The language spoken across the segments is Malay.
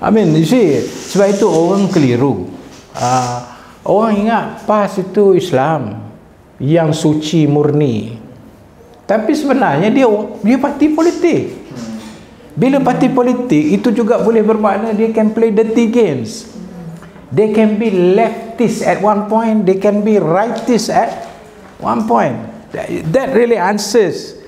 I mean, you see, sebab itu orang keliru. Orang ingat PAS itu Islam yang suci murni, tapi sebenarnya dia parti politik. Bila parti politik itu juga boleh bermakna dia can play dirty games. They can be leftist at one point, they can be rightist at one point. That really answers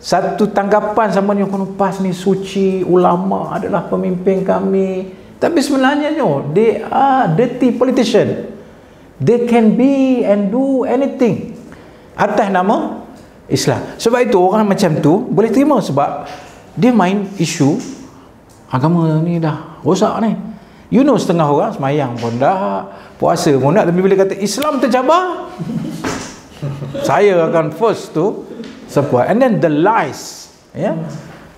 satu tanggapan sama ni, PAS ni suci, ulama adalah pemimpin kami. Tapi sebenarnya no, they are dirty politician. They can be and do anything atas nama Islam. Sebab itu orang macam tu boleh terima, sebab dia main isu agama ni dah rosak ni. You know, setengah orang semayang pun dah, puasa pun dah, tapi bila kata Islam tercabar, saya akan first tu support. And then the lies, ya,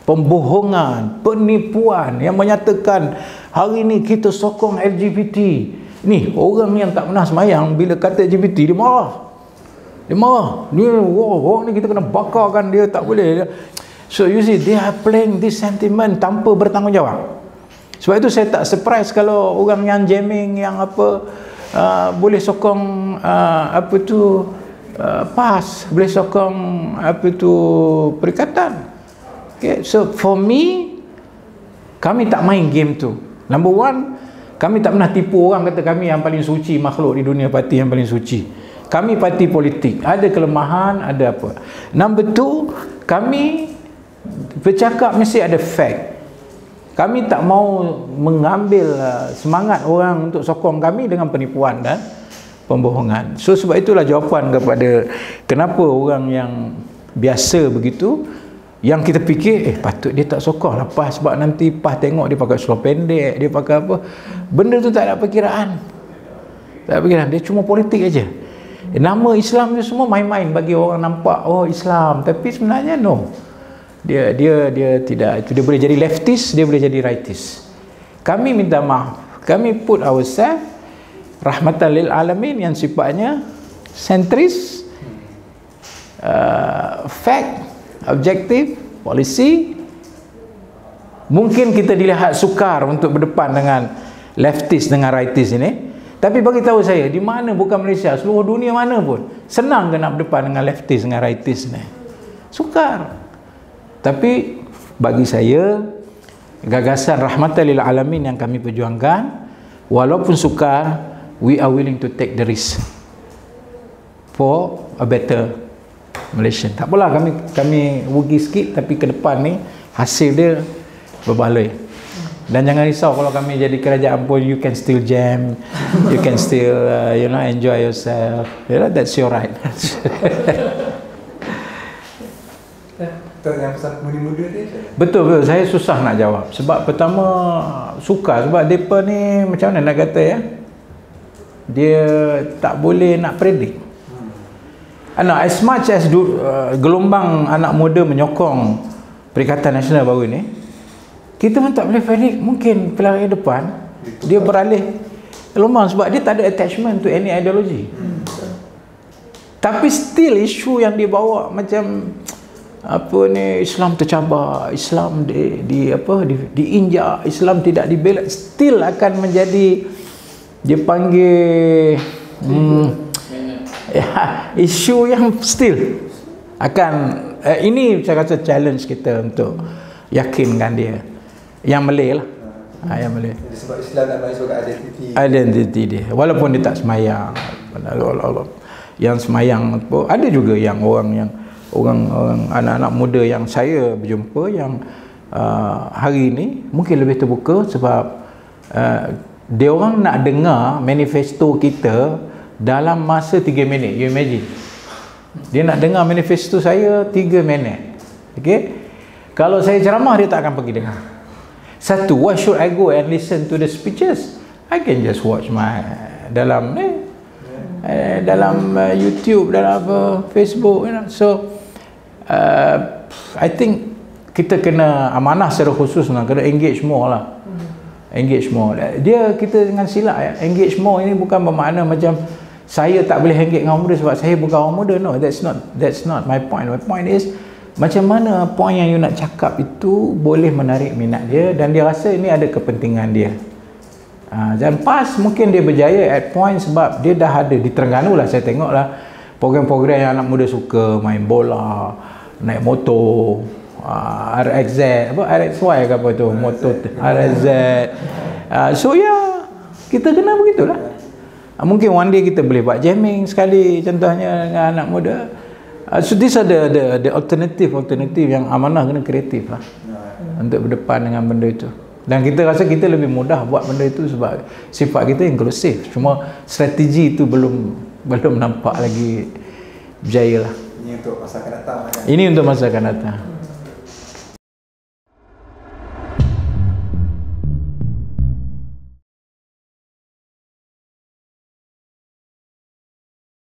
pembohongan, penipuan yang menyatakan hari ni kita sokong LGBT. Ni orang yang tak pernah semayang, bila kata LGBT, dia marah. Dia marah. Dia, wow, orang ni kita kena bakarkan dia, tak boleh. So you see, they are playing this sentiment tanpa bertanggungjawab. Sebab itu saya tak surprise kalau orang yang jamming yang apa boleh sokong apa tu PAS, boleh sokong apa tu Perikatan. Okay, so for me, kami tak main game tu. Number one, kami tak pernah tipu orang kata kami yang paling suci makhluk di dunia, parti yang paling suci. Kami parti politik, ada kelemahan, ada apa. Number two, kami bercakap mesti ada fact. Kami tak mau mengambil semangat orang untuk sokong kami dengan penipuan dan pembohongan. So sebab itulah jawapan kepada kenapa orang yang biasa begitu, yang kita fikir patut dia tak sokong lah PAS, sebab nanti PAS tengok dia pakai seluar pendek, dia pakai apa. Benda tu tak ada perkiraan. Tak ada perkiraan, dia cuma politik aja. Nama Islam ni semua main-main bagi orang nampak oh Islam, tapi sebenarnya no. Dia tidak, itu dia boleh jadi leftist, dia boleh jadi rightist. Kami minta maaf, kami put ourselves Rahmatan lil alamin yang sifatnya sentris, fact, objektif, polisi. Mungkin kita dilihat sukar untuk berdepan dengan leftist dengan rightist ini, tapi bagi tahu saya, di mana bukan Malaysia, seluruh dunia mana pun senang ke nak berdepan dengan leftist dengan rightist ni, sukar. Tapi bagi saya, gagasan Rahmatan lil alamin yang kami perjuangkan, walaupun sukar, we are willing to take the risk for a better Malaysia. Tak apalah, kami rugi sikit, tapi ke depan ni hasil dia berbaloi. Dan jangan risau kalau kami jadi kerajaan pun, you can still jam, you can still you know, enjoy yourself, you know, that's your right. Yang pesan muda-muda ni betul, saya susah nak jawab. Sebab pertama sukar, sebab mereka ni macam mana nak kata, ya, dia tak boleh nak predict. Anak, as much as gelombang anak muda menyokong Perikatan Nasional baru ni, kita pun tak boleh predict. Mungkin pelari depan dia beralih gelombang sebab dia tak ada attachment to any ideology. Tapi still isu yang dia bawa macam apa ni, Islam tercabar, Islam diinjak, Islam tidak dibela, still akan menjadi, dia panggil isu yang still akan ini saya rasa challenge kita untuk yakinkan dia yang Malay lah, yang Malay, sebab Islam nak bagi sebagai identiti dia walaupun dia tak semayang. Yang semayang ada juga, yang orang anak-anak muda yang saya berjumpa yang hari ini mungkin lebih terbuka, sebab dia orang nak dengar manifesto kita dalam masa 3 minit. You imagine, dia nak dengar manifesto saya 3 minit. Okay, kalau saya ceramah dia tak akan pergi dengar. Satu, why should I go and listen to the speeches? I can just watch my dalam dalam YouTube, dalam Facebook, you know. So I think kita kena amanah secara khusus lah, kena engage more lah, engage more. Dia kita dengan silap, ya, engage more ini bukan bermakna macam saya tak boleh engage dengan orang muda sebab saya bukan orang muda. No, that's not my point. My point is macam mana point yang you nak cakap itu boleh menarik minat dia dan dia rasa ini ada kepentingan dia. Dan PAS mungkin dia berjaya at point sebab dia dah ada di Terengganu lah, saya tengok lah program-program yang anak muda suka, main bola, naik motor, RXZ, apa RXY ke apa tu, motor RXZ. So ya, kita kena begitulah. Mungkin one day kita boleh buat jamming sekali contohnya dengan anak muda. So these are the alternative yang Amanah kena kreatif lah untuk berdepan dengan benda itu. Dan kita rasa kita lebih mudah buat benda itu sebab sifat kita inklusif. Cuma strategi itu belum nampak lagi berjaya lah. Ini untuk masa akan datang.